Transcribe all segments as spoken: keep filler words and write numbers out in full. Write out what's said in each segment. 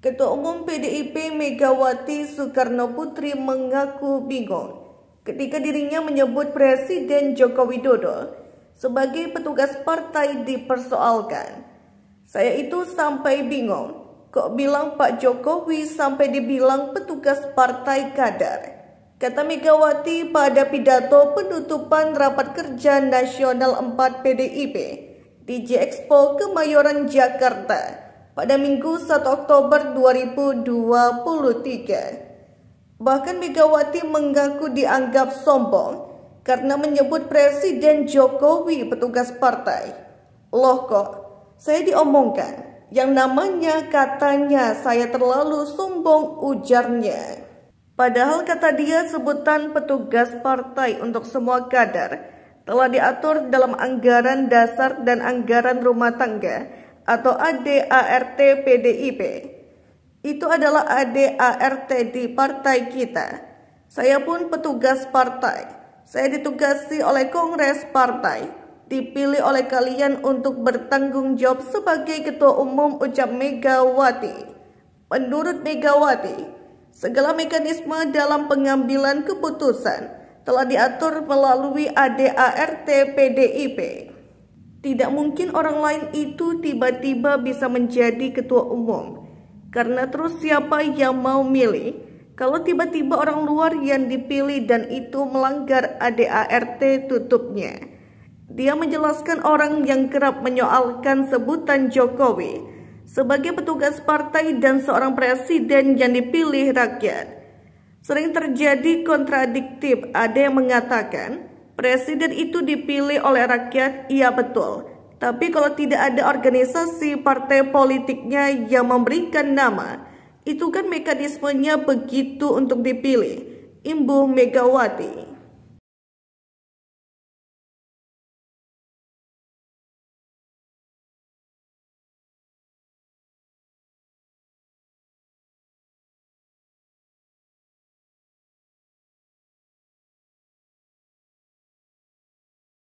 Ketua Umum P D I P Megawati Soekarnoputri mengaku bingung ketika dirinya menyebut Presiden Joko Widodo sebagai petugas partai dipersoalkan. Saya itu sampai bingung, kok bilang Pak Jokowi sampai dibilang petugas partai kader, kata Megawati pada pidato penutupan rapat kerja nasional empat P D I P di J I-Expo Kemayoran, Jakarta pada Minggu satu Oktober dua ribu dua puluh tiga. Bahkan Megawati mengaku dianggap sombong karena menyebut Presiden Jokowi petugas partai. Loh kok, saya diomongkan, yang namanya katanya saya terlalu sombong, ujarnya. Padahal kata dia sebutan petugas partai untuk semua kader telah diatur dalam anggaran dasar dan anggaran rumah tangga atau A D/A R T P D I P. Itu adalah A D/A R T di partai kita. Saya pun petugas partai. Saya ditugasi oleh Kongres Partai, dipilih oleh kalian untuk bertanggung jawab sebagai Ketua Umum, ucap Megawati. Menurut Megawati, segala mekanisme dalam pengambilan keputusan telah diatur melalui A D/A R T P D I P. Tidak mungkin orang lain itu tiba-tiba bisa menjadi ketua umum. Karena terus siapa yang mau milih kalau tiba-tiba orang luar yang dipilih dan itu melanggar A D/A R T, tutupnya. Dia menjelaskan orang yang kerap menyoalkan sebutan Jokowi sebagai petugas partai dan seorang presiden yang dipilih rakyat. Sering terjadi kontradiktif, ada yang mengatakan presiden itu dipilih oleh rakyat, iya betul. Tapi kalau tidak ada organisasi partai politiknya yang memberikan nama, itu kan mekanismenya begitu untuk dipilih, imbu Megawati.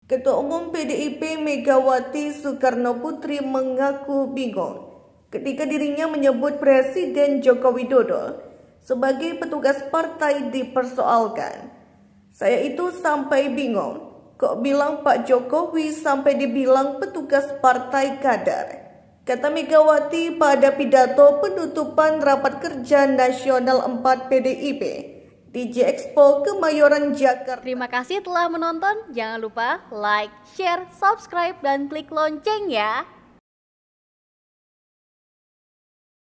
Ketua Umum P D I P Megawati Soekarnoputri mengaku bingung ketika dirinya menyebut Presiden Joko Widodo sebagai petugas partai dipersoalkan. Saya itu sampai bingung, kok bilang Pak Jokowi sampai dibilang petugas partai kader, kata Megawati pada pidato penutupan rapat kerja nasional empat P D I P di J I-Expo Kemayoran, Jakarta. Terima kasih telah menonton. Jangan lupa like, share, subscribe, dan klik lonceng ya.